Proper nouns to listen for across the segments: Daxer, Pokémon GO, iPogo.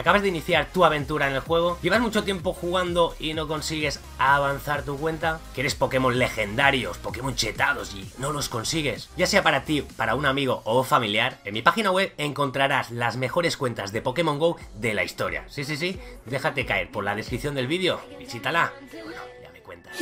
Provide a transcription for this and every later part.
Acabas de iniciar tu aventura en el juego, llevas mucho tiempo jugando y no consigues avanzar tu cuenta, quieres Pokémon legendarios, Pokémon chetados y no los consigues. Ya sea para ti, para un amigo o familiar, en mi página web encontrarás las mejores cuentas de Pokémon GO de la historia. Sí, sí, sí, déjate caer por la descripción del vídeo, visítala. Bueno, ya me cuentas.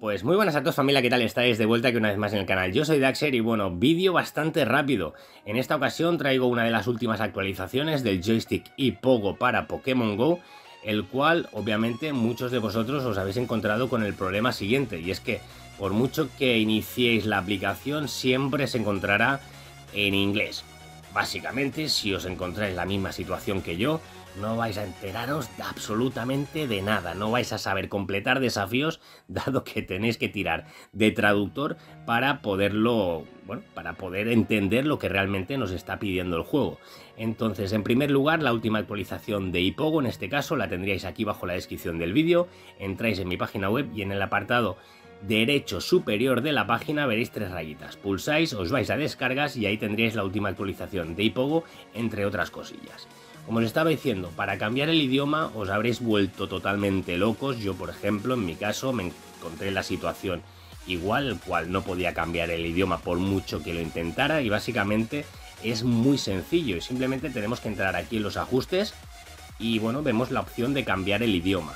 Pues muy buenas a todos, familia, ¿qué tal estáis? De vuelta aquí una vez más en el canal. Yo soy Daxer y bueno, vídeo bastante rápido. En esta ocasión traigo una de las últimas actualizaciones del joystick iPogo para Pokémon GO, el cual obviamente muchos de vosotros os habéis encontrado con el problema siguiente, y es que por mucho que iniciéis la aplicación siempre se encontrará en inglés. Básicamente, si os encontráis la misma situación que yo, no vais a enteraros de absolutamente de nada, no vais a saber completar desafíos, dado que tenéis que tirar de traductor para poderlo, bueno, para poder entender lo que realmente nos está pidiendo el juego. Entonces, en primer lugar, la última actualización de iPogo, en este caso, la tendríais aquí bajo la descripción del vídeo. Entráis en mi página web y en el apartado derecho superior de la página veréis tres rayitas, pulsáis, os vais a descargas y ahí tendréis la última actualización de iPogo, entre otras cosillas. Como os estaba diciendo, para cambiar el idioma os habréis vuelto totalmente locos. Yo, por ejemplo, en mi caso me encontré en la situación igual, el cual no podía cambiar el idioma por mucho que lo intentara, y básicamente es muy sencillo y simplemente tenemos que entrar aquí en los ajustes y bueno, vemos la opción de cambiar el idioma.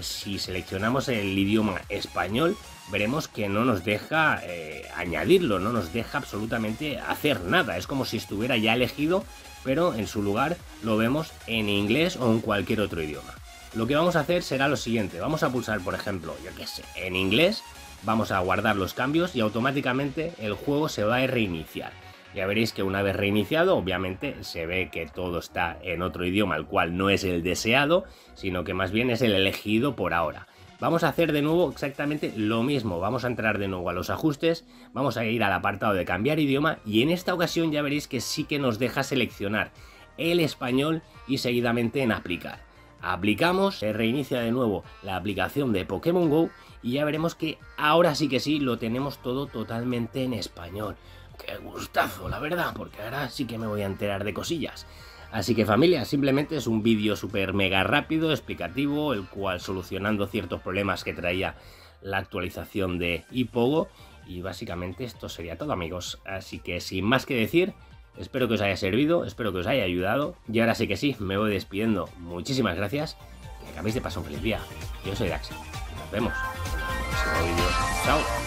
Si seleccionamos el idioma español, veremos que no nos deja añadirlo, no nos deja absolutamente hacer nada. Es como si estuviera ya elegido, pero en su lugar lo vemos en inglés o en cualquier otro idioma. Lo que vamos a hacer será lo siguiente. Vamos a pulsar, por ejemplo, yo qué sé, en inglés. Vamos a guardar los cambios y automáticamente el juego se va a reiniciar. Ya veréis que una vez reiniciado, obviamente se ve que todo está en otro idioma, el cual no es el deseado, sino que más bien es el elegido por ahora. Vamos a hacer de nuevo exactamente lo mismo. Vamos a entrar de nuevo a los ajustes, vamos a ir al apartado de cambiar idioma y en esta ocasión ya veréis que sí que nos deja seleccionar el español y seguidamente en aplicar. Aplicamos, se reinicia de nuevo la aplicación de Pokémon GO y ya veremos que ahora sí que sí lo tenemos todo totalmente en español. ¡Qué gustazo, la verdad! Porque ahora sí que me voy a enterar de cosillas. Así que, familia, simplemente es un vídeo súper mega rápido, explicativo, el cual solucionando ciertos problemas que traía la actualización de iPogo. Y básicamente esto sería todo, amigos. Así que sin más que decir, espero que os haya servido, espero que os haya ayudado. Y ahora sí que sí, me voy despidiendo. Muchísimas gracias. Que acabéis de pasar un feliz día. Yo soy Daxer. Nos vemos en el próximo vídeo. ¡Chao!